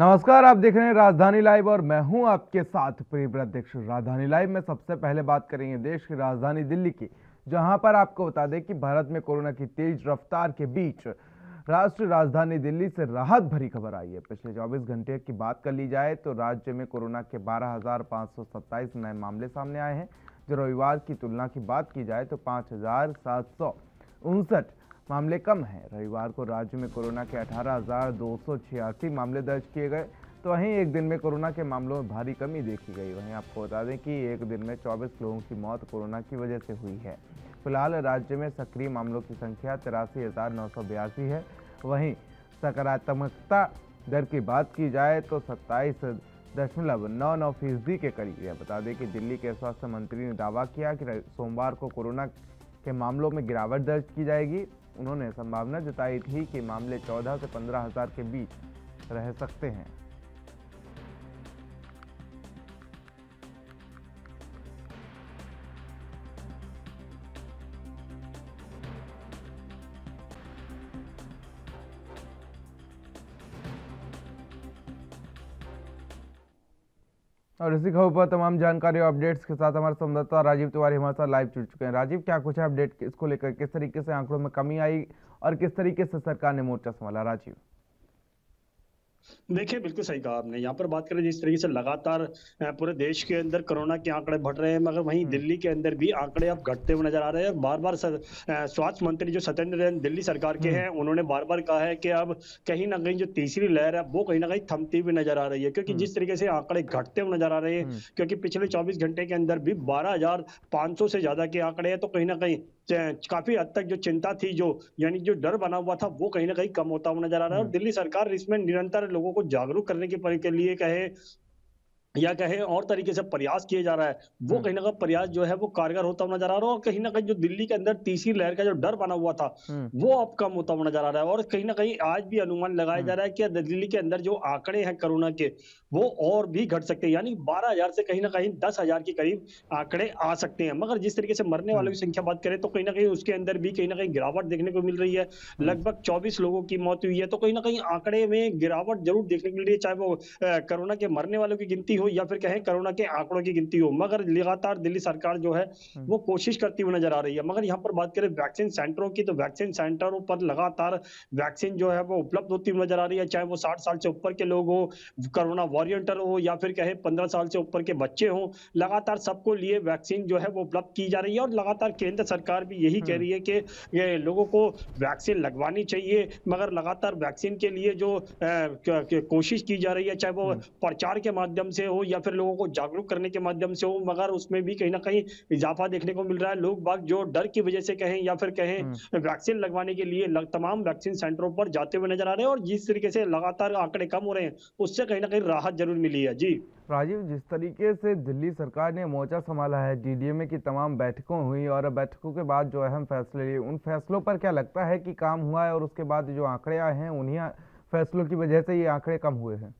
नमस्कार, आप देख रहे हैं राजधानी लाइव और मैं हूं आपके साथ प्रियव्रत दीक्षित। राजधानी लाइव में सबसे पहले बात करेंगे देश की राजधानी दिल्ली की, जहां पर आपको बता दें कि भारत में कोरोना की तेज रफ्तार के बीच राष्ट्रीय राजधानी दिल्ली से राहत भरी खबर आई है। पिछले 24 घंटे की बात कर ली जाए तो राज्य में कोरोना के 12,527 नए मामले सामने आए हैं, जो रविवार की तुलना की बात की जाए तो 5,759 मामले कम हैं। रविवार को राज्य में कोरोना के 18,286 मामले दर्ज किए गए, तो वहीं एक दिन में कोरोना के मामलों में भारी कमी देखी गई। वहीं आपको बता दें कि एक दिन में 24 लोगों की मौत कोरोना की वजह से हुई है। फिलहाल राज्य में सक्रिय मामलों की संख्या 83,982 है। वहीं सकारात्मकता दर की बात की जाए तो 27.99% के करीब है। बता दें कि दिल्ली के स्वास्थ्य मंत्री ने दावा किया कि सोमवार को कोरोना के मामलों में गिरावट दर्ज की जाएगी। उन्होंने संभावना जताई थी कि मामले 14 से 15,000 के बीच रह सकते हैं। और इसी खबर पर तमाम जानकारी और अपडेट्स के साथ हमारे संवाददाता राजीव तिवारी हमारे साथ लाइव जुड़ चुके हैं। राजीव, क्या कुछ है अपडेट इसको लेकर, किस तरीके से आंकड़ों में कमी आई और किस तरीके से सरकार ने मोर्चा संभाला? राजीव, देखिए बिल्कुल सही कहा आपने। यहाँ पर बात करें जिस तरीके से लगातार पूरे देश के अंदर कोरोना के आंकड़े बढ़ रहे हैं, मगर वहीं दिल्ली के अंदर भी आंकड़े अब घटते हुए नजर आ रहे हैं। और बार बार स्वास्थ्य मंत्री जो सत्येंद्र दिल्ली सरकार के हैं, उन्होंने बार बार कहा है कि अब कहीं ना कहीं जो तीसरी लहर है वो कहीं ना कहीं थमती हुई नजर आ रही है, क्योंकि जिस तरीके से आंकड़े घटते हुए नजर आ रहे हैं, क्योंकि पिछले 24 घंटे के अंदर भी 12,500 से ज्यादा के आंकड़े हैं, तो कहीं ना कहीं काफी हद तक जो चिंता थी, जो यानी जो डर बना हुआ था, वो कहीं ना कहीं कम होता हुआ नजर आ रहा है। और दिल्ली सरकार इसमें निरंतर लोगों को जागरूक करने के लिए कहे या कहें और तरीके से प्रयास किया जा रहा है, वो कहीं ना कहीं प्रयास जो है वो कारगर होता हुआ नजर आ रहा है। और कहीं ना कहीं जो दिल्ली के अंदर तीसरी लहर का जो डर बना हुआ था वो अब कम होता हुआ नजर आ रहा है। और कहीं ना कहीं आज भी अनुमान लगाया जा रहा है कि दिल्ली के अंदर जो आंकड़े हैं कोरोना के, वो और भी घट सकते हैं, यानी 12,000 से कहीं ना कहीं 10,000 के करीब आंकड़े आ सकते हैं। मगर जिस तरीके से मरने वालों की संख्या बात करें तो कहीं ना कहीं उसके अंदर भी कहीं ना कहीं गिरावट देखने को मिल रही है। लगभग 24 लोगों की मौत हुई है, तो कहीं ना कहीं आंकड़े में गिरावट जरूर देखने को मिल रही है, चाहे वो कोरोना के मरने वालों की गिनती या फिर कहें कोरोना के आंकड़ों की गिनती हो। मगर लगातार दिल्ली सरकार जो है वो कोशिश करती हुई नजर आ रही है। मगर यहाँ पर बात करें वैक्सीन सेंटरों की, तो वैक्सीन सेंटरों पर लगातार वैक्सीन जो है वो उपलब्ध होती हुई नजर आ रही है, चाहे वो 60 साल से ऊपर के लोग हो, कोरोना वॉरियंटर हो, या फिर कहें 15 साल से ऊपर के बच्चे हो, लगातार सबको लिए वैक्सीन जो है वो उपलब्ध की जा रही है। और लगातार केंद्र सरकार भी यही कह रही है कि लोगों को वैक्सीन लगवानी चाहिए, मगर लगातार वैक्सीन के लिए जो कोशिश की जा रही है, चाहे वो प्रचार के माध्यम से हो या फिर लोगों को जागरूक करने के माध्यम से हो, मगर उसमें भी कहीं ना कहीं इजाफा देखने को मिल रहा है। लोग बाग जो डर की वजह से कहें या फिर कहें वैक्सीन लगवाने के लिए तमाम वैक्सीन सेंटरों पर जाते हुए नजर आ रहे हैं। और जिस तरीके से लगातार आंकड़े कम हो रहे हैं, उससे कहीं ना कहीं राहत जरूर मिली है। जी राजीव, जिस तरीके से दिल्ली सरकार ने मोर्चा संभाला है, डीडीएमए की तमाम बैठकों हुई और बैठकों के बाद जो अहम फैसले लिए, उन फैसलों पर क्या लगता है कि काम हुआ है और उसके बाद जो आंकड़े आए हैं उन्हीं फैसलों की वजह से ये आंकड़े कम हुए हैं?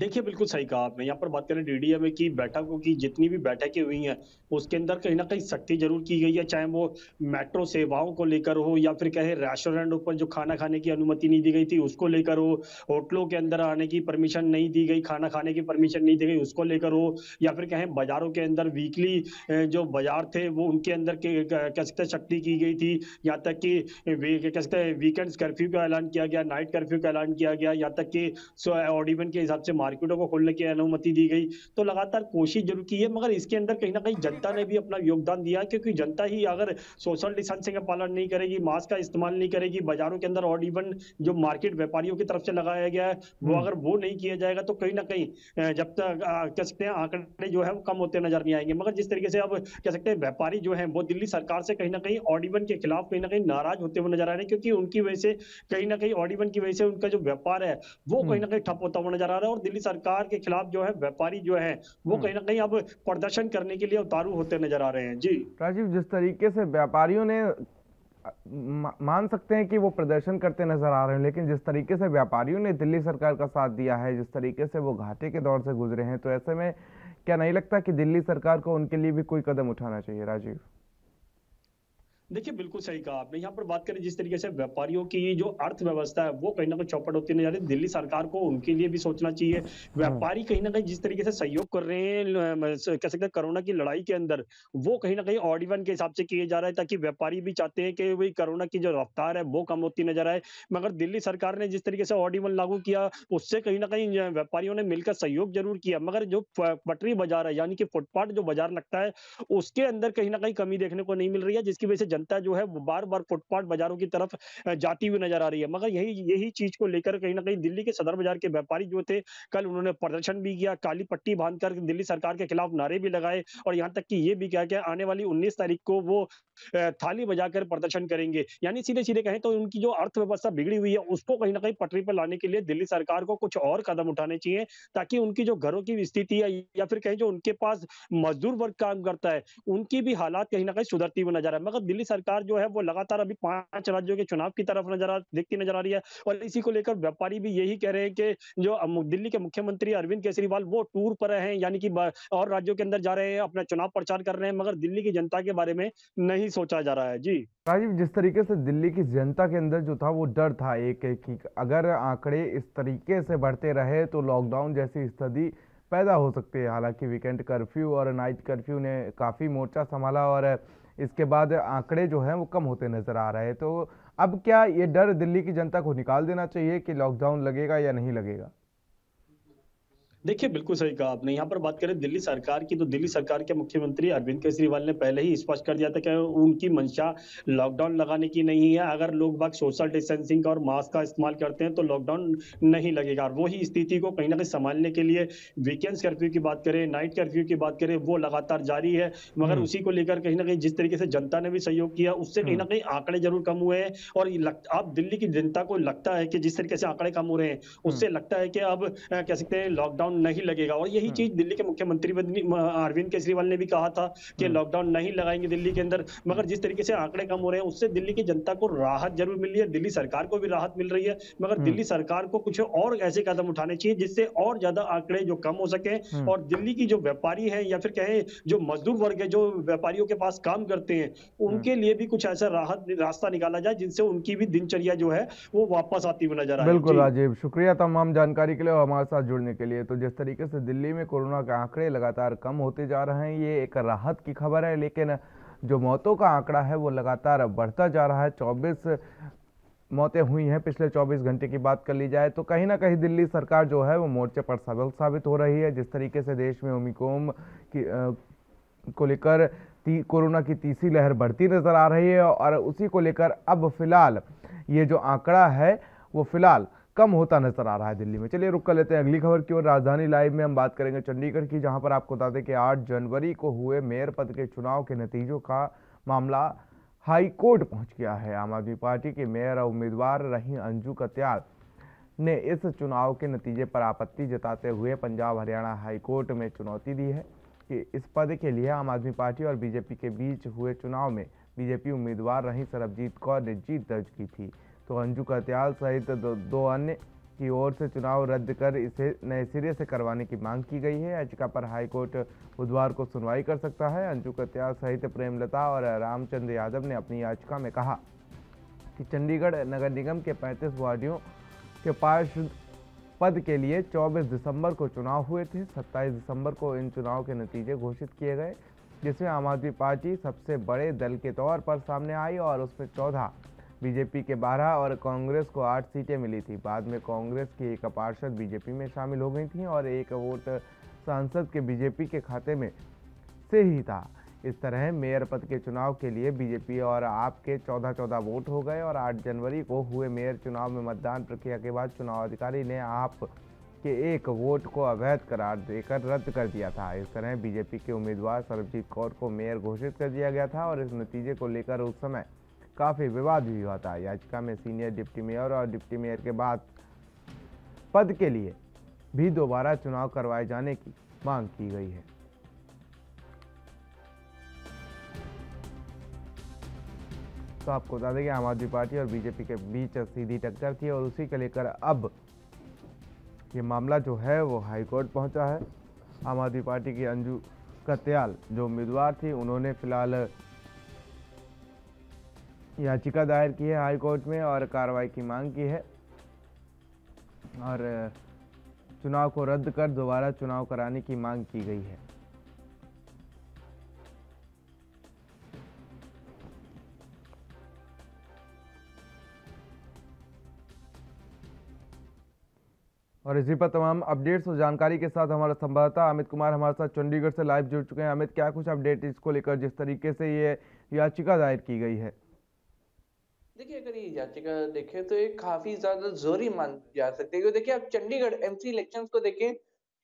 देखिए बिल्कुल सही कहा आपने। यहाँ पर बात करें डीडीएमए की बैठकों की, जितनी भी बैठकें हुई हैं उसके अंदर कहीं ना कहीं सख्ती जरूर की गई है, चाहे वो मेट्रो सेवाओं को लेकर हो या फिर कहे रेस्टोरेंटों पर जो खाना खाने की अनुमति नहीं दी गई थी उसको लेकर हो, होटलों के अंदर आने की परमिशन नहीं दी गई, खाना खाने की परमिशन नहीं दी गई उसको लेकर हो, या फिर कहें बाजारों के अंदर वीकली जो बाजार थे वो उनके अंदर कह सकते सख्ती की गई थी, यहाँ तक कि कह सकते वीकेंड्स कर्फ्यू का ऐलान किया गया, नाइट कर्फ्यू का ऐलान किया गया, यहाँ तक कि ऑड इवन के हिसाब से मार्केटों को खोलने की अनुमति दी गई। तो लगातार कोशिश जरूर की है, मगर इसके अंदर कहीं ना कहीं जनता ने भी अपना योगदान दिया, क्योंकि जनता ही अगर सोशल डिस्टेंसिंग का पालन नहीं करेगी, मास्क का इस्तेमाल नहीं करेगी, बाजारों के अंदर और इवन जो मार्केट व्यापारियों की तरफ से लगाया गया है वो अगर वो नहीं किया जाएगा तो कहीं ना कहीं जब तक कह सकते हैं आंकड़े जो है वो कम होते नजर नहीं आएंगे। मगर जिस तरीके से अब कह सकते हैं व्यापारी जो है वो दिल्ली सरकार से कहीं ना कहीं ऑड इवन के खिलाफ कहीं ना कहीं नाराज होते हुए नजर आ रहे हैं, क्योंकि उनकी वजह से कहीं ना कहीं ऑड इवन की वजह से उनका जो व्यापार है वो कहीं ना कहीं ठप होता हुआ नजर आ रहा है। और दिल्ली सरकार के खिलाफ जो है व्यापारी जो है वो कहीं ना कहीं अब प्रदर्शन करने के लिए उतारू होते नजर आ रहे हैं। जी राजीव, जिस तरीके से व्यापारियों ने मान सकते हैं कि वो प्रदर्शन करते नजर आ रहे हैं, लेकिन जिस तरीके से व्यापारियों ने दिल्ली सरकार का साथ दिया है, जिस तरीके से वो घाटे के दौर से गुजरे हैं, तो ऐसे में क्या नहीं लगता कि दिल्ली सरकार को उनके लिए भी कोई कदम उठाना चाहिए? राजीव देखिए बिल्कुल सही कहा आपने। यहाँ पर बात करें जिस तरीके से व्यापारियों की जो अर्थव्यवस्था है वो कहीं ना कहीं चौपट होती नजर आ रही है। दिल्ली सरकार को उनके लिए भी सोचना चाहिए। व्यापारी कहीं ना कहीं जिस तरीके से सहयोग कर रहे हैं कह सकते हैं कोरोना की लड़ाई के अंदर, वो कहीं ना कहीं ऑड इवन के हिसाब से किए जा रहा है, ताकि व्यापारी भी चाहते हैं कि भाई कोरोना की जो रफ्तार है वो कम होती नजर आए। मगर दिल्ली सरकार ने जिस तरीके से ऑड इवन लागू किया उससे कहीं ना कहीं व्यापारियों ने मिलकर सहयोग जरूर किया, मगर जो पटरी बाजार है यानी कि फुटपाथ जो बाजार लगता है उसके अंदर कहीं ना कहीं कमी देखने को नहीं मिल रही है, जिसकी वजह से जनता जो है वो बार बार फुटपाथ बाजारों की तरफ जाती हुई नजर आ रही है। मगर यही चीज को लेकर कहीं ना कहीं दिल्ली के सदर बाजार के व्यापारी जो थे कल उन्होंने प्रदर्शन भी किया, काली पट्टी बांधकर दिल्ली सरकार के खिलाफ नारे भी लगाए, और यहाँ तक कि ये भी कहा कि आने वाली 19 तारीख को वो थाली बजाकर प्रदर्शन करेंगे। यानी सीधे सीधे कहें तो उनकी जो अर्थव्यवस्था बिगड़ी हुई है उसको कहीं ना कहीं पटरी पर लाने के लिए दिल्ली सरकार को कुछ और कदम उठाने चाहिए, ताकि उनकी जो घरों की स्थिति है या फिर कहें जो उनके पास मजदूर वर्ग काम करता है उनकी भी हालात कहीं ना कहीं सुधरती हुई नजर आए। मगर दिल्ली सरकार जो है वो लगातार अभी 5 राज्यों के चुनाव की तरफ देखती नजर आ रही है, और इसी को लेकर व्यापारी भी यही कह रहे हैं कि जो दिल्ली के मुख्यमंत्री अरविंद केजरीवाल वो टूर पर हैं, यानी कि और राज्यों के अंदर जा रहे हैं, अपना चुनाव प्रचार कर रहे हैं, मगर दिल्ली की जनता के बारे में नहीं सोचा जा रहा है। जी राजीव, जिस तरीके से दिल्ली की जनता के अंदर जो था वो डर था एक अगर आंकड़े इस तरीके से बढ़ते रहे तो लॉकडाउन जैसी स्थिति पैदा हो सकती है। हालांकि वीकेंड कर्फ्यू और नाइट कर्फ्यू ने काफ़ी मोर्चा संभाला और इसके बाद आंकड़े जो हैं वो कम होते नजर आ रहे हैं, तो अब क्या ये डर दिल्ली की जनता को निकाल देना चाहिए कि लॉकडाउन लगेगा या नहीं लगेगा? देखिए बिल्कुल सही कहा आपने। यहाँ पर बात करें दिल्ली सरकार की तो दिल्ली सरकार के मुख्यमंत्री अरविंद केजरीवाल ने पहले ही स्पष्ट कर दिया था कि उनकी मंशा लॉकडाउन लगाने की नहीं है। अगर लोग बाग सोशल डिस्टेंसिंग और मास्क का इस्तेमाल करते हैं तो लॉकडाउन नहीं लगेगा। वही स्थिति को कहीं ना कहीं संभालने के लिए वीकेंड्स कर्फ्यू की बात करें, नाइट कर्फ्यू की बात करें, वो लगातार जारी है। मगर उसी को लेकर कहीं ना कहीं जिस तरीके से जनता ने भी सहयोग किया उससे कहीं ना कहीं आंकड़े जरूर कम हुए हैं, और अब दिल्ली की जनता को लगता है कि जिस तरीके से आंकड़े कम हो रहे हैं उससे लगता है कि अब कह सकते हैं लॉकडाउन नहीं लगेगा। और यही चीज दिल्ली के मुख्यमंत्री अरविंद केजरीवाल ने भी कहा था कि लॉकडाउन नहीं लगाएंगे दिल्ली के अंदर, मगर जिस तरीके से आंकड़े कम हो रहे हैं उससे दिल्ली की जनता को राहत जरूर मिल रही है, दिल्ली सरकार को भी राहत मिल रही है। मगर दिल्ली सरकार को कुछ और ऐसे कदम उठाने चाहिए जिससे और ज्यादा आंकड़े जो कम हो सके, और दिल्ली की जो व्यापारी है या फिर कहे जो मजदूर वर्ग है जो व्यापारियों के पास काम करते हैं उनके लिए भी कुछ ऐसा राहत रास्ता निकाला जाए जिनसे उनकी भी दिनचर्या जो है वो वापस आती हुई नजर आए। बिल्कुल राजीव, शुक्रिया तमाम जानकारी के लिए और हमारे साथ जुड़ने के लिए। तो जिस तरीके से दिल्ली में कोरोना के आंकड़े लगातार कम होते जा रहे हैं ये एक राहत की खबर है, लेकिन जो मौतों का आंकड़ा है वो लगातार बढ़ता जा रहा है। 24 मौतें हुई हैं पिछले 24 घंटे की बात कर ली जाए तो कहीं ना कहीं दिल्ली सरकार जो है वो मोर्चे पर सबल साबित हो रही है। जिस तरीके से देश में ओमिक्रॉन को लेकर कोरोना की तीसरी लहर बढ़ती नजर आ रही है, और उसी को लेकर अब फिलहाल ये जो आंकड़ा है वो फिलहाल कम होता नजर आ रहा है दिल्ली में। चलिए रुक कर लेते हैं अगली खबर की ओर। राजधानी लाइव में हम बात करेंगे चंडीगढ़ की, जहां पर आपको बता दें कि 8 जनवरी को हुए मेयर पद के चुनाव के नतीजों का मामला हाई कोर्ट पहुंच गया है। आम आदमी पार्टी के मेयर और उम्मीदवार रही अंजू कत्याल ने इस चुनाव के नतीजे पर आपत्ति जताते हुए पंजाब हरियाणा हाईकोर्ट में चुनौती दी है कि इस पद के लिए आम आदमी पार्टी और बीजेपी के बीच हुए चुनाव में बीजेपी उम्मीदवार रही सरबजीत कौर ने जीत दर्ज की थी, तो अंजू कत्याल सहित दो अन्य की ओर से चुनाव रद्द कर इसे नए सिरे से करवाने की मांग की गई है। याचिका पर हाईकोर्ट बुधवार को सुनवाई कर सकता है। अंजू कत्याल सहित प्रेमलता और रामचंद्र यादव ने अपनी याचिका में कहा कि चंडीगढ़ नगर निगम के 35 वार्डियों के पार्षद पद के लिए 24 दिसंबर को चुनाव हुए थे। 27 दिसंबर को इन चुनाव के नतीजे घोषित किए गए, जिसमें आम आदमी पार्टी सबसे बड़े दल के तौर पर सामने आई और उसमें 14, बीजेपी के 12 और कांग्रेस को 8 सीटें मिली थी। बाद में कांग्रेस की एक पार्षद बीजेपी में शामिल हो गई थी और एक वोट सांसद के बीजेपी के खाते में से ही था। इस तरह मेयर पद के चुनाव के लिए बीजेपी और आप के 14-14 वोट हो गए, और 8 जनवरी को हुए मेयर चुनाव में मतदान प्रक्रिया के बाद चुनाव अधिकारी ने आप के एक वोट को अवैध करार देकर रद्द कर दिया था। इस तरह बीजेपी के उम्मीदवार सरबजीत कौर को मेयर घोषित कर दिया गया था, और इस नतीजे को लेकर उस समय काफ़ी विवाद भी हुआ था। याचिका में सीनियर डिप्टी मेयर और डिप्टी मेयर के बाद पद के लिए भी दोबारा चुनाव करवाए जाने की मांग की गई है। तो आपको बता दें कि आम आदमी पार्टी और बीजेपी के बीच सीधी टक्कर थी, और उसी को लेकर अब ये मामला जो है वो हाईकोर्ट पहुंचा है। आम आदमी पार्टी की अंजू कत्याल जो उम्मीदवार थी उन्होंने फिलहाल याचिका दायर की है हाई कोर्ट में और कार्रवाई की मांग की है और चुनाव को रद्द कर दोबारा चुनाव कराने की मांग की गई है। और इसी पर तमाम अपडेट्स और जानकारी के साथ हमारा संवाददाता अमित कुमार हमारे साथ चंडीगढ़ से लाइव जुड़ चुके हैं। अमित, क्या कुछ अपडेट इसको लेकर जिस तरीके से ये याचिका दायर की गई है? देखिए, अगर ये याचिका देखें तो ये काफी ज्यादा जोरी मान जा सकती है। देखिए, आप चंडीगढ़ एमसी इलेक्शंस को देखें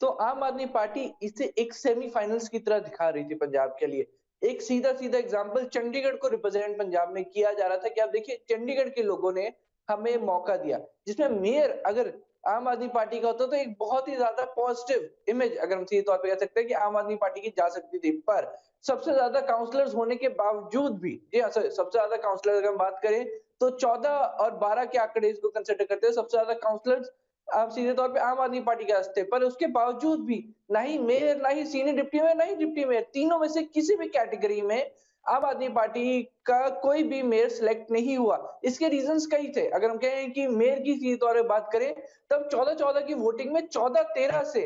तो आम आदमी पार्टी इसे एक सेमीफाइनल्स की तरह दिखा रही थी। पंजाब के लिए एक सीधा एग्जाम्पल चंडीगढ़ को रिप्रेजेंट पंजाब में किया जा रहा था कि आप देखिए चंडीगढ़ के लोगों ने हमें मौका दिया, जिसमें मेयर अगर आम आदमी पार्टी का होता तो एक बहुत ही ज्यादा पॉजिटिव इमेज अगर हम सीधे तौर पे कह सकते हैं कि आम आदमी पार्टी की जा सकती थी। पर सबसे ज्यादा काउंसलर्स होने के बावजूद भी, जी हाँ, सबसे ज्यादा काउंसलर अगर हम बात करें तो 14 और 12 के आंकड़े इसको कंसिडर करते हैं, सबसे ज्यादा काउंसलर्स आप सीधे तौर पे आम आदमी पार्टी के रास्ते। पर उसके बावजूद भी ना ही मेयर, ना ही सीनियर डिप्टी मेयर, ना ही डिप्टी मेयर, तीनों में से किसी भी कैटेगरी में आम आदमी पार्टी का कोई भी मेयर सिलेक्ट नहीं हुआ। इसके रीजंस कई थे। अगर हम कहें कि मेयर की सीधे तौर पर बात करें तब 14-14 की वोटिंग में 14-13 से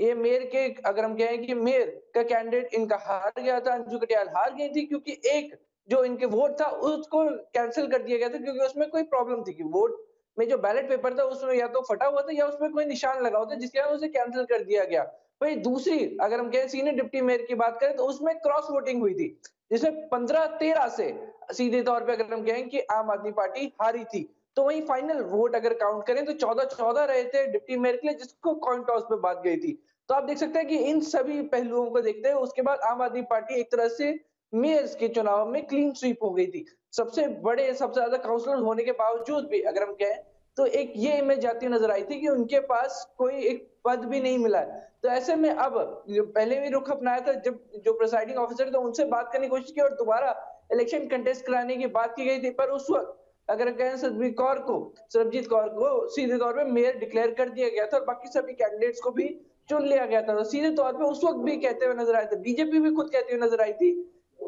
ये मेयर के, अगर हम कहें कि मेयर का कैंडिडेट इनका हार गया था, अंजू कत्याल हार गई थी क्योंकि एक जो इनके वोट था उसको कैंसिल कर दिया गया था क्योंकि उसमें कोई प्रॉब्लम थी कि वोट में जो बैलेट पेपर था उसमें या तो फटा हुआ था या उसमें कोई निशान लगा हुआ था, जिसके कारण उसे कैंसिल कर दिया गया। वही दूसरी अगर हम कहें सीनियर डिप्टी मेयर की बात करें तो उसमें क्रॉस वोटिंग हुई थी, जिसमें 15-13 से सीधे तौर पे अगर हम कहें कि आम आदमी पार्टी हारी थी। तो वही फाइनल वोट अगर काउंट करें तो 14-14 रहे थे डिप्टी मेयर के लिए, जिसको कॉइन टॉस पे बात गई थी। तो आप देख सकते हैं कि इन सभी पहलुओं को देखते हैं उसके बाद आम आदमी पार्टी एक तरह से मेयर्स के चुनाव में क्लीन स्वीप हो गई थी। सबसे ज्यादा काउंसलर होने के बावजूद भी अगर हम कहें तो एक ये इमेज जाती नजर आई थी कि उनके पास कोई एक पद भी नहीं मिला। तो ऐसे में अब पहले भी रुख अपनाया था, जब जो प्रेसाइडिंग ऑफिसर थे उनसे बात करने की कोशिश की और दोबारा इलेक्शन कंटेस्ट कराने की बात की गई थी। पर उस वक्त अगर कहें सरबजीत कौर को सीधे तौर पर मेयर डिक्लेयर कर दिया गया था और बाकी सभी कैंडिडेट्स को भी चुन लिया गया था। तो सीधे तौर पर उस वक्त भी कहते हुए नजर आए थे, बीजेपी भी खुद कहती हुई नजर आई थी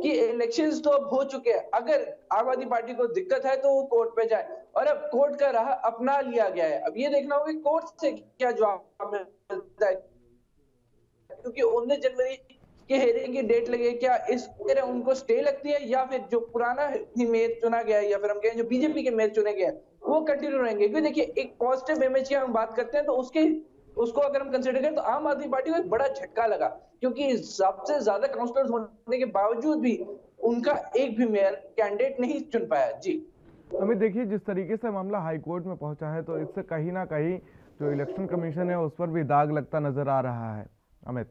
कि इलेक्शंस तो अब हो चुके हैं, अगर आम आदमी पार्टी को दिक्कत है तो वो कोर्ट पे जाए। और अब कोर्ट का राह अपना लिया गया है। अब ये देखना होगा कोर्ट से क्या जवाब मिलता है, क्योंकि 19 जनवरी के हेयरिंग की डेट लगे, क्या इस उनको स्टे लगती है या फिर जो पुराना मेयर चुना गया है या फिर हम कहें जो बीजेपी के मेयर चुने गए वो कंटिन्यू रहेंगे। क्योंकि देखिए, एक पॉजिटिव इमेज की हम बात करते हैं तो उसको अगर हम कंसीडर करें तो आम आदमी पार्टी को एक बड़ा झटका लगा, क्योंकि सबसे ज्यादा काउंसलर्स होने के बावजूद भी उनका एक भी मेयर कैंडिडेट नहीं चुन पाया। जी अमित, देखिए जिस तरीके से मामला हाई कोर्ट में पहुंचा है तो इससे कहीं ना कहीं जो इलेक्शन कमीशन है उस पर भी दाग लगता नजर आ रहा है। अमित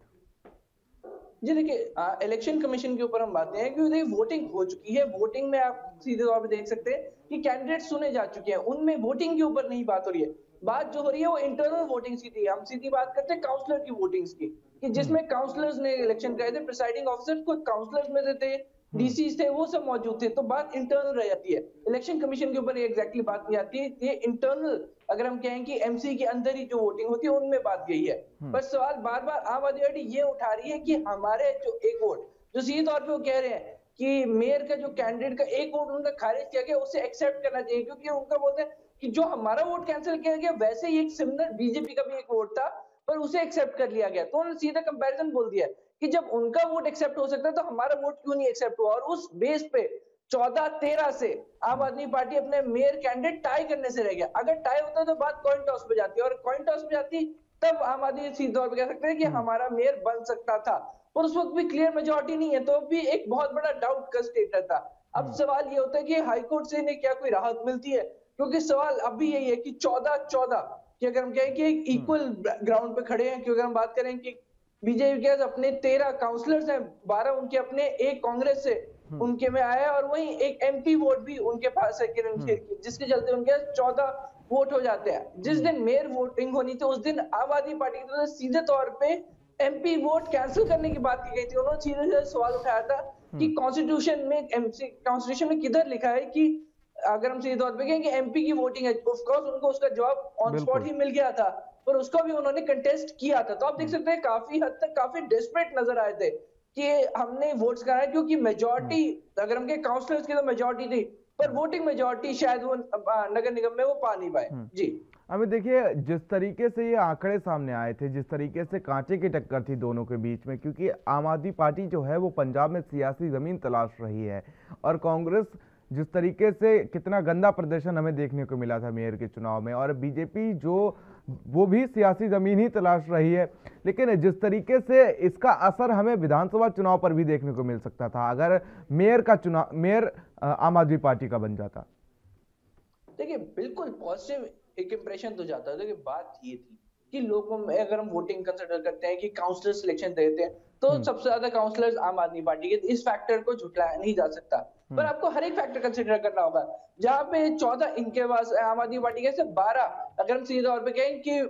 जी, देखिए इलेक्शन कमीशन के ऊपर हम बातें हैं क्योंकि वोटिंग हो चुकी है। वोटिंग में आप सीधे तौर पर देख सकते हैं कि कैंडिडेट सुने जा चुके हैं, उनमें वोटिंग के ऊपर नहीं बात हो रही है। बात जो हो रही है वो इंटरनल वोटिंग्स की थी। हम सीधी बात करते हैं काउंसलर की वोटिंग्स की कि जिसमें काउंसलर्स ने इलेक्शन कराए थे, प्रेसाइडिंग ऑफिसर को काउंसलर्स में थे, डीसी थे, वो सब मौजूद थे। तो बात इंटरनल रह जाती है, इलेक्शन कमीशन के ऊपर एग्जैक्टली बात नहीं आती है। ये इंटरनल अगर हम कहें कि एमसी के अंदर ही जो वोटिंग होती है उनमें बात गई है। पर सवाल बार बार आम आदमी पार्टी ये उठा रही है कि हमारे जो एक वोट जो सीधे तौर पर वो कह रहे हैं कि मेयर का जो कैंडिडेट का एक वोट उनका खारिज किया गया उसे एक्सेप्ट करना चाहिए, क्योंकि उनका बोलते हैं कि जो हमारा वोट कैंसिल किया गया वैसे ही एक सिमिलर बीजेपी का भी एक वोट था पर उसे एक्सेप्ट कर लिया गया। तो उन्होंने सीधा कंपैरिजन बोल दिया कि जब उनका वोट एक्सेप्ट हो सकता है तो हमारा वोट क्यों नहीं एक्सेप्ट हुआ। और उस बेस पे 14-13 से आम आदमी पार्टी अपने मेयर कैंडिडेट टाई करने से रह गया। अगर टाई होता तो बात कॉइन टॉस पे जाती, और कॉइन टॉस पे जाती तब आम आदमी सीधे तौर पर कह सकते हैं कि हमारा मेयर बन सकता था। पर उस वक्त भी क्लियर मेजोरिटी नहीं है, तो भी एक बहुत बड़ा डाउट का स्टेट था। अब सवाल ये होता है कि हाईकोर्ट से इन्हें क्या कोई राहत मिलती है, क्योंकि सवाल अब भी यही है कि 14-14 कि अगर हम कहें कि एक इक्वल ग्राउंड पे खड़े हैं। क्योंकि हम बात करें कि बीजेपी के अपने 13 काउंसलर्स हैं, 12 उनके अपने, एक कांग्रेस से उनके में आया और वहीं एक एमपी वोट भी उनके पास है किरण खेर की, जिसके चलते उनके 14 वोट हो जाते हैं। जिस दिन मेयर वोटिंग होनी थी उस दिन आम आदमी पार्टी की तरफ सीधे तौर पर एमपी वोट कैंसिल करने की बात की गई थी। उन्होंने सीधे सीधे सवाल उठाया था कि कॉन्स्टिट्यूशन में किधर लिखा है कि अगर हम सीधे तौर पे कहें कि एमपी की वोटिंग है, ऑफ कोर्स उनको उसका जवाब ऑन स्पॉट ही मिल गया था पर उसको भी उन्होंने कंटेस्ट किया था। तो आप देख सकते हैं काफी हद तक काफी डेस्परेट नजर आए थे कि हमने वोट्स कराए, क्योंकि मेजॉरिटी अगर हम कहें काउंसलर्स की तो मेजॉरिटी थी पर वोटिंग मेजोरिटी शायद वो नगर निगम में वो पा नहीं पाए। जी अभी देखिए जिस तरीके से ये आंकड़े सामने आए थे, जिस तरीके से कांटे की टक्कर थी दोनों के बीच में, क्योंकि आम आदमी पार्टी जो है वो पंजाब में सियासी ज़मीन तलाश रही है और कांग्रेस जिस तरीके से कितना गंदा प्रदर्शन हमें देखने को मिला था मेयर के चुनाव में, और बीजेपी जो वो भी सियासी ज़मीन ही तलाश रही है। लेकिन जिस तरीके से इसका असर हमें विधानसभा चुनाव पर भी देखने को मिल सकता था अगर मेयर का चुनाव, मेयर आम आदमी पार्टी का बन जाता। देखिए बिल्कुल पॉजिटिव एक इम्प्रेशन तो जाता है। देखिए बात ये थी कि लोगों में अगर हम वोटिंग कंसीडर करते हैं कि काउंसलर सिलेक्शन देते हैं तो सबसे ज्यादा काउंसलर्स आम आदमी पार्टी के, इस फैक्टर को झुटलाया नहीं जा सकता। पर आपको हर एक फैक्टर कंसीडर करना होगा। जहाँ पे 14 इनके पास आम आदमी पार्टी के, 12 अगर हम सीधे तौर पे कहें कि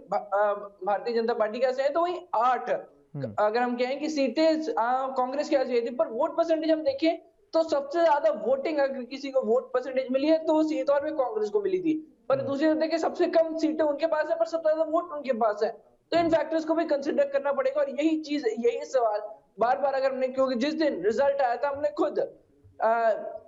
भारतीय जनता पार्टी के है, तो वही 8 अगर हम कहें कि सीटें कांग्रेस के पास थी। पर वोट परसेंटेज हम देखें तो सबसे ज्यादा वोटिंग अगर किसी को वोट परसेंटेज मिली है तो वो सीधे तौर पे कांग्रेस को मिली थी, पर दूसरी तरफ देखिए सबसे कम सीटें उनके पास है पर सबसे ज्यादा वोट उनके पास है। तो इन फैक्टर्स को भी कंसीडर करना पड़ेगा। और यही चीज, यही सवाल बार बार अगर हमने, क्योंकि जिस दिन रिजल्ट आया था हमने खुद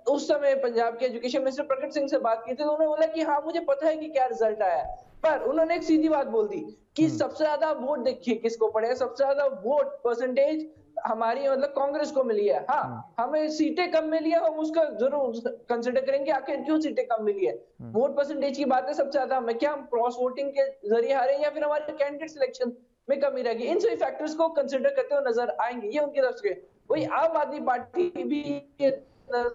उस समय पंजाब के एजुकेशन मिनिस्टर प्रकट सिंह से बात की थी, तो उन्होंने बोला कि हाँ मुझे पता है कि क्या रिजल्ट आया है, पर उन्होंने एक सीधी बात बोल दी कि सबसे ज्यादा वोट देखिए किसको पड़े, सबसे ज्यादा वोट परसेंटेज हमारी मतलब कांग्रेस को मिली है। हाँ हमें सीटें कम मिली है, हम उसका जरूर कंसिडर करेंगे आखिर क्यों सीटें कम मिली है। वोट परसेंटेज की बात है सबसे ज्यादा हमें, क्या हम क्रॉस वोटिंग के जरिए हारे या फिर हमारे कैंडिडेट सिलेक्शन में कमी रह गई। इन सभी फैक्टर्स को कंसिडर करते हुए नजर आएंगे, ये उनकी तरफ से। वही आम आदमी पार्टी भी है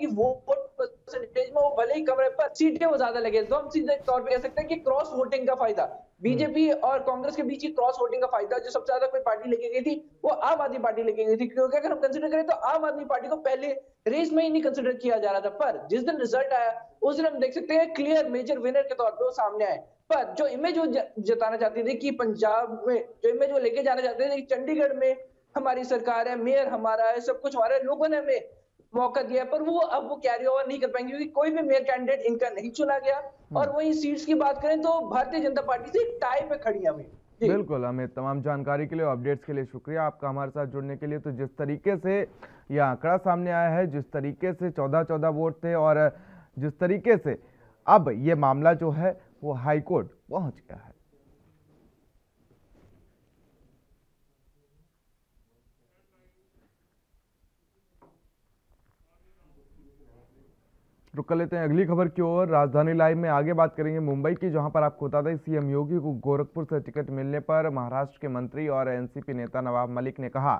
कि वोट परसेंटेज में वो भले ही कम रहे पर सीटें वो ज्यादा लगे, तो हम सीधे तौर पर कह सकते हैं कि क्रॉस वोटिंग का फायदा बीजेपी और कांग्रेस के बीच ही क्रॉस वोटिंग का फायदा जो सबसे ज्यादा कोई पार्टी लेके गई थी वो आम आदमी पार्टी लेके गई थी। क्योंकि अगर हम कंसीडर करें तो आम आदमी पार्टी को पहले रेस में ही नहीं कंसीडर किया जा रहा था, पर जिस दिन रिजल्ट आया उस दिन हम देख सकते हैं क्लियर मेजर विनर के तौर पे वो सामने आए। पर जो इमेज वो जताना चाहती थी कि पंजाब में, जो इमेज वो लेके जाना चाहते थे चंडीगढ़ में हमारी सरकार है, मेयर हमारा है, सब कुछ हमारा है, लोगों ने हमें मौका दिया, पर वो अब वो कैरी ओवर नहीं कर पाएंगे क्योंकि कोई भी मेयर कैंडिडेट इनका नहीं चुना गया। और वहीं सीट्स की बात करें तो भारतीय जनता पार्टी से टाई पे खड़ी है। बिल्कुल अमित, तमाम जानकारी के लिए, अपडेट्स के लिए शुक्रिया आपका हमारे साथ जुड़ने के लिए। तो जिस तरीके से यह आंकड़ा सामने आया है, जिस तरीके से 14-14 वोट थे और जिस तरीके से अब ये मामला जो है वो हाईकोर्ट पहुंच गया है। रुक लेते हैं अगली खबर की ओर। राजधानी लाइव में आगे बात करेंगे मुंबई की, जहां पर आपको बता दें सीएम योगी को गोरखपुर से टिकट मिलने पर महाराष्ट्र के मंत्री और एनसीपी नेता नवाब मलिक ने कहा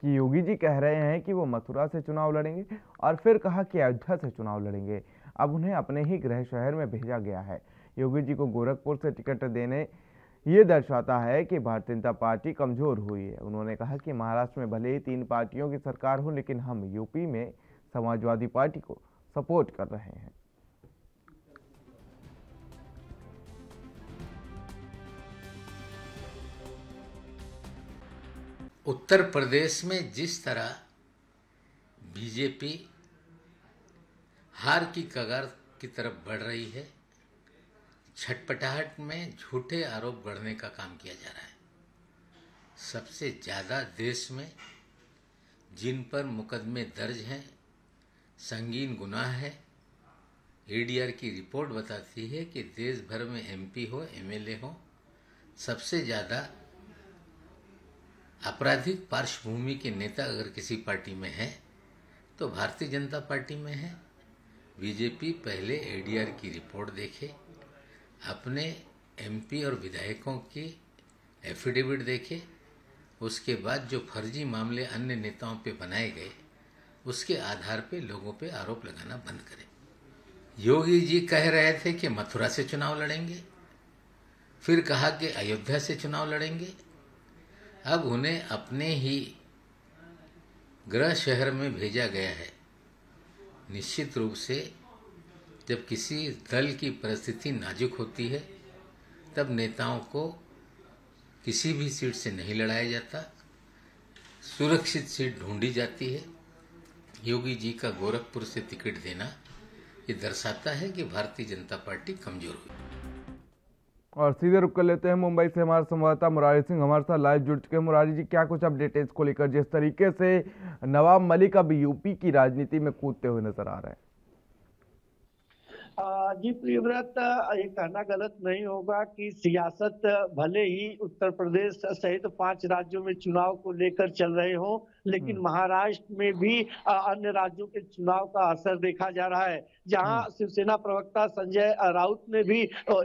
कि योगी जी कह रहे हैं कि वो मथुरा से चुनाव लड़ेंगे और फिर कहा कि अयोध्या से चुनाव लड़ेंगे। अब उन्हें अपने ही गृह शहर में भेजा गया है। योगी जी को गोरखपुर से टिकट देने ये दर्शाता है कि भारतीय जनता पार्टी कमजोर हुई है। उन्होंने कहा कि महाराष्ट्र में भले ही 3 पार्टियों की सरकार हो, लेकिन हम यूपी में समाजवादी पार्टी को सपोर्ट कर रहे हैं। उत्तर प्रदेश में जिस तरह बीजेपी हार की कगार की तरफ बढ़ रही है, छटपटाहट में झूठे आरोप गढ़ने का काम किया जा रहा है। सबसे ज़्यादा देश में जिन पर मुकदमे दर्ज हैं, संगीन गुनाह है। एडीआर की रिपोर्ट बताती है कि देश भर में एमपी हो, एमएलए हो, सबसे ज़्यादा आपराधिक पार्श्वभूमि के नेता अगर किसी पार्टी में है तो भारतीय जनता पार्टी में है। बीजेपी पहले एडीआर की रिपोर्ट देखे, अपने एमपी और विधायकों की एफिडेविट देखे, उसके बाद जो फर्जी मामले अन्य नेताओं पे बनाए गए उसके आधार पे लोगों पे आरोप लगाना बंद करें। योगी जी कह रहे थे कि मथुरा से चुनाव लड़ेंगे, फिर कहा कि अयोध्या से चुनाव लड़ेंगे। अब उन्हें अपने ही गृह शहर में भेजा गया है। निश्चित रूप से जब किसी दल की परिस्थिति नाजुक होती है तब नेताओं को किसी भी सीट से नहीं लड़ाया जाता, सुरक्षित सीट ढूंढी जाती है। योगी जी का गोरखपुर से टिकट देना ये दर्शाता है कि भारतीय जनता पार्टी कमजोर हुई। और सीधे रुक कर लेते हैं मुंबई से, हमारे संवाददाता मुरारी सिंह हमारे साथ लाइव जुड़ चुके हैं। मुरारी जी, क्या कुछ अपडेट है इसको लेकर, जिस तरीके से नवाब मलिक अब यूपी की राजनीति में कूदते हुए नजर आ रहे हैं? जी प्रियव्रत, ये कहना गलत नहीं होगा कि सियासत भले ही उत्तर प्रदेश सहित 5 राज्यों में चुनाव को लेकर चल रहे हों, लेकिन महाराष्ट्र में भी अन्य राज्यों के चुनाव का असर देखा जा रहा है। जहां शिवसेना प्रवक्ता संजय राउत ने भी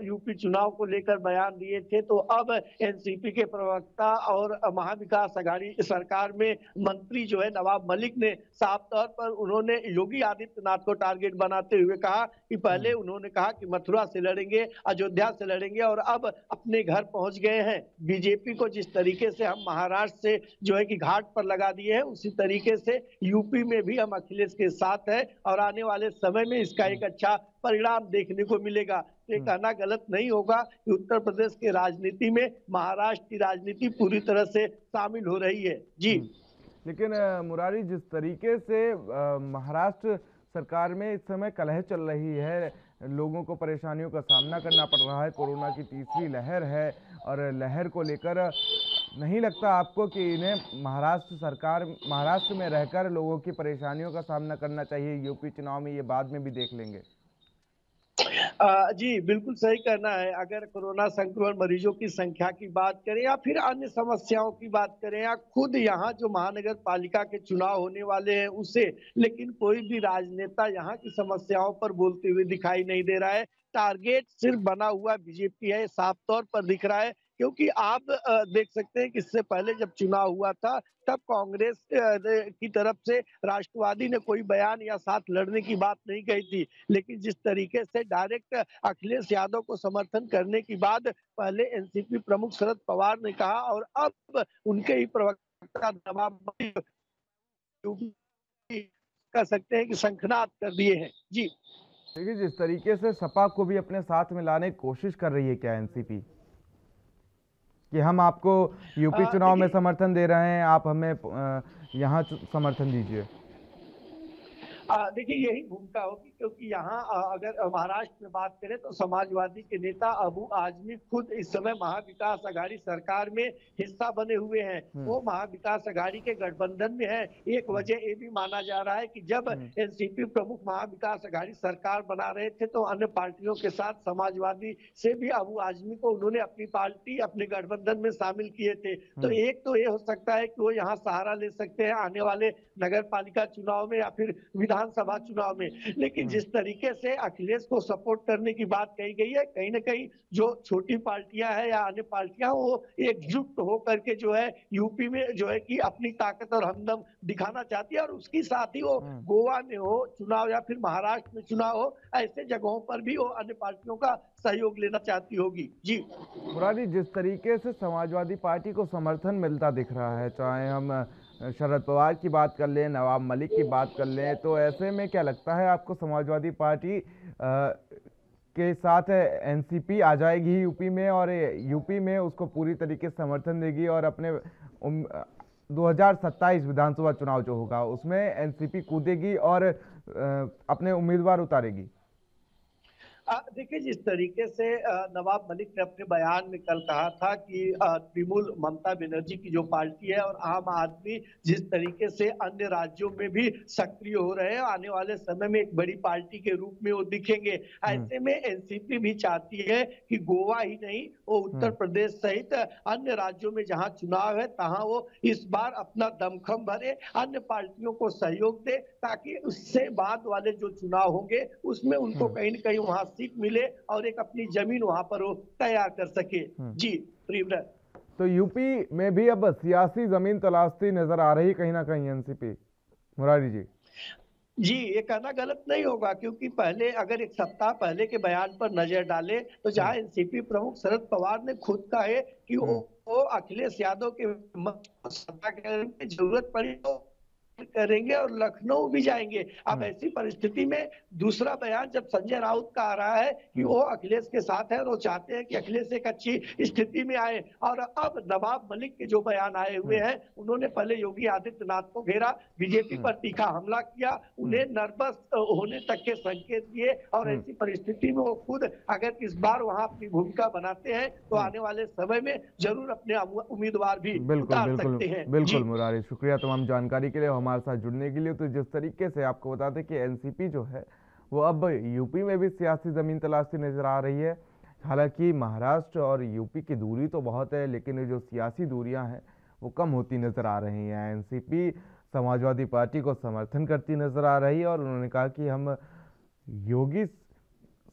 यूपी चुनाव को लेकर बयान दिए थे, तो अब एनसीपी के प्रवक्ता और महाविकास अघाड़ी सरकार में मंत्री जो है नवाब मलिक ने साफ तौर पर उन्होंने योगी आदित्यनाथ को टारगेट बनाते हुए कहा कि पहले उन्होंने कहा कि मथुरा से लड़ेंगे, अयोध्या से लड़ेंगे और अब अपने घर पहुंच गए हैं। बीजेपी को जिस तरीके से हम महाराष्ट्र से जो है कि घाट पर लगा दिए हैं, उसी तरीके से यूपी में भी हम अखिलेश के साथ हैं और आने वाले समय में इसका एक अच्छा परिणाम देखने को मिलेगा। ये कहना गलत नहीं होगा कि उत्तर प्रदेश की राजनीति में महाराष्ट्र की राजनीति पूरी तरह से शामिल हो रही है। जी लेकिन मुरारी, जिस तरीके से महाराष्ट्र सरकार में इस समय कलह चल रही है, लोगों को परेशानियों का सामना करना पड़ रहा है, कोरोना की तीसरी लहर है और लहर को लेकर नहीं लगता आपको कि इन्हें महाराष्ट्र में रहकर लोगों की परेशानियों का सामना करना चाहिए? यूपी चुनाव में ये बाद में भी देख लेंगे। जी बिल्कुल सही कहना है। अगर कोरोना संक्रमण मरीजों की संख्या की बात करें या फिर अन्य समस्याओं की बात करें या खुद यहाँ जो महानगर पालिका के चुनाव होने वाले हैं उसे, लेकिन कोई भी राजनेता यहाँ की समस्याओं पर बोलते हुए दिखाई नहीं दे रहा है। टारगेट सिर्फ बना हुआ बीजेपी है, साफ तौर पर दिख रहा है, क्योंकि आप देख सकते हैं कि इससे पहले जब चुनाव हुआ था तब कांग्रेस की तरफ से राष्ट्रवादी ने कोई बयान या साथ लड़ने की बात नहीं कही थी, लेकिन जिस तरीके से डायरेक्ट अखिलेश यादव को समर्थन करने की बाद पहले एनसीपी प्रमुख शरद पवार ने कहा और अब उनके ही प्रवक्ता नवाब कह सकते हैं कि शंखनाद कर दिए हैं। जी देखिए, जिस तरीके से सपा को भी अपने साथ में लाने की कोशिश कर रही है क्या एनसीपी कि हम आपको यूपी चुनाव में समर्थन दे रहे हैं, आप हमें यहाँ समर्थन दीजिए? देखिए यही भूमिका होगी, क्योंकि यहाँ अगर महाराष्ट्र में बात करें तो समाजवादी के नेता अबू आजमी खुद इस समय महाविकास अघाड़ी सरकार में हिस्सा बने हुए हैं। वो महाविकास अघाड़ी के गठबंधन में है। एक वजह ये भी माना जा रहा है कि जब एनसीपी प्रमुख महाविकास अघाड़ी सरकार बना रहे थे तो अन्य पार्टियों के साथ समाजवादी से भी अबू आजमी को उन्होंने अपनी पार्टी अपने गठबंधन में शामिल किए थे, तो एक तो ये हो सकता है कि वो यहाँ सहारा ले सकते हैं आने वाले नगर पालिका चुनाव में या फिर विधानसभा चुनाव में। लेकिन जिस तरीके से अखिलेश को सपोर्ट करने की बात कही गई है, कहीं ना कहीं जो छोटी पार्टियां हैं या अन्य पार्टियां वो एकजुट होकर के जो है यूपी में जो है कि अपनी ताकत और हमदम दिखाना चाहती है और उसकी साथ ही वो गोवा में हो चुनाव या फिर महाराष्ट्र में चुनाव हो, ऐसे जगहों पर भी वो अन्य पार्टियों का सहयोग लेना चाहती होगी। जी मुरारी, जिस तरीके से समाजवादी पार्टी को समर्थन मिलता दिख रहा है, चाहे हम शरद पवार की बात कर लें, नवाब मलिक की बात कर लें, तो ऐसे में क्या लगता है आपको समाजवादी पार्टी के साथ एनसीपी आ जाएगी यूपी में और यूपी में उसको पूरी तरीके से समर्थन देगी और अपने 2027 विधानसभा चुनाव जो होगा उसमें एनसीपी कूदेगी और अपने उम्मीदवार उतारेगी? देखिए, जिस तरीके से नवाब मलिक ने अपने बयान में कल कहा था कि तृणमूल ममता बेनर्जी की जो पार्टी है और आम आदमी जिस तरीके से अन्य राज्यों में भी सक्रिय हो रहे हैं, आने वाले समय में एक बड़ी पार्टी के रूप में वो दिखेंगे। ऐसे में एनसीपी भी चाहती है कि गोवा ही नहीं, वो उत्तर प्रदेश सहित अन्य राज्यों में जहाँ चुनाव है तहाँ वो इस बार अपना दमखम भरे, अन्य पार्टियों को सहयोग दे, ताकि उससे बाद वाले जो चुनाव होंगे उसमें उनको कहीं ना कहीं वहाँ सीट मिले और एक अपनी जमीन वहां पर वो तैयार कर सके। जी प्रियव्रत, तो यूपी में भी अब सियासी जमीन तलाशती नजर आ रही कहीं ना कहीं एनसीपी। मुरारी जी, ये कहना गलत नहीं होगा, क्योंकि पहले अगर एक सप्ताह पहले के बयान पर नजर डाले तो जहां एनसीपी प्रमुख शरद पवार ने खुद कहा है कि वो अखिलेश यादव के सत्ता की जरूरत पड़ी तो करेंगे और लखनऊ भी जाएंगे। अब ऐसी परिस्थिति में दूसरा बयान जब संजय राउत का आ रहा है कि वो अखिलेश के साथ है और वो चाहते हैं कि अखिलेश एक अच्छी स्थिति में आए, और अब नवाब मलिक के जो बयान आए हुए हैं, उन्होंने पहले योगी आदित्यनाथ को घेरा, बीजेपी पर तीखा हमला किया, उन्हें नर्वस होने तक के संकेत दिए और ऐसी परिस्थिति में वो खुद अगर इस बार वहाँ अपनी भूमिका बनाते हैं तो आने वाले समय में जरूर अपने उम्मीदवार भी उतार सकते हैं। बिल्कुल मुरारी, शुक्रिया तमाम जानकारी के लिए, हमारे साथ जुड़ने के लिए। तो जिस तरीके से आपको बताते कि एनसीपी जो है वो अब यूपी में भी सियासी ज़मीन तलाशती नजर आ रही है। हालांकि महाराष्ट्र और यूपी की दूरी तो बहुत है, लेकिन जो सियासी दूरियां हैं वो कम होती नज़र आ रही हैं। एनसीपी समाजवादी पार्टी को समर्थन करती नज़र आ रही है और उन्होंने कहा कि हम योगी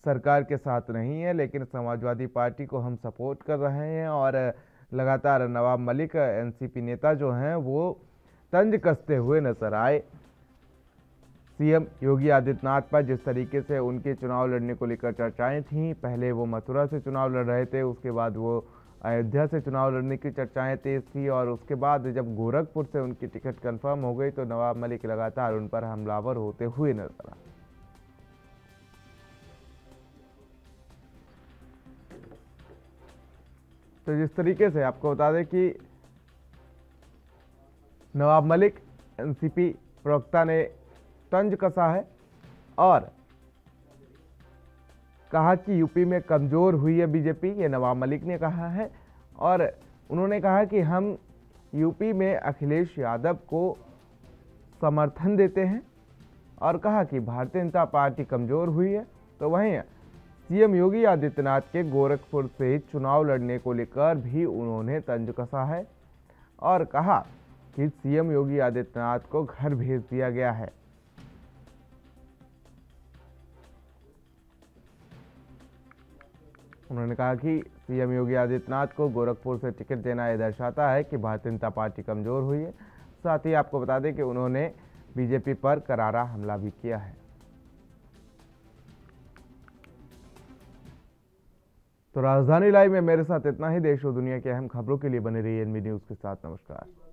सरकार के साथ नहीं है, लेकिन समाजवादी पार्टी को हम सपोर्ट कर रहे हैं। और लगातार नवाब मलिक एनसीपी नेता जो हैं वो तंज कसते हुए नजर आए सीएम योगी आदित्यनाथ पर। जिस तरीके से उनके चुनाव लड़ने को लेकर चर्चाएं थीं, पहले वो मथुरा से चुनाव लड़ रहे थे, उसके बाद वो अयोध्या से चुनाव लड़ने की चर्चाएं तेज थी और उसके बाद जब गोरखपुर से उनकी टिकट कंफर्म हो गई तो नवाब मलिक लगातार उन पर हमलावर होते हुए नजर आए। तो जिस तरीके से आपको बता दें कि नवाब मलिक एनसीपी प्रवक्ता ने तंज कसा है और कहा कि यूपी में कमज़ोर हुई है बीजेपी, ये नवाब मलिक ने कहा है। और उन्होंने कहा कि हम यूपी में अखिलेश यादव को समर्थन देते हैं और कहा कि भारतीय जनता पार्टी कमज़ोर हुई है। तो वहीं सीएम योगी आदित्यनाथ के गोरखपुर से चुनाव लड़ने को लेकर भी उन्होंने तंज कसा है और कहा कि सीएम योगी आदित्यनाथ को घर भेज दिया गया है। उन्होंने कहा कि सीएम योगी आदित्यनाथ को गोरखपुर से टिकट देना यह दर्शाता है कि भारतीय जनता पार्टी कमज़ोर हुई है। साथ ही आपको बता दें कि उन्होंने बीजेपी पर करारा हमला भी किया है। तो राजधानी लाइव में मेरे साथ इतना ही। देश और दुनिया की अहम खबरों के लिए बने रहिए एनबी न्यूज़ के साथ। नमस्कार।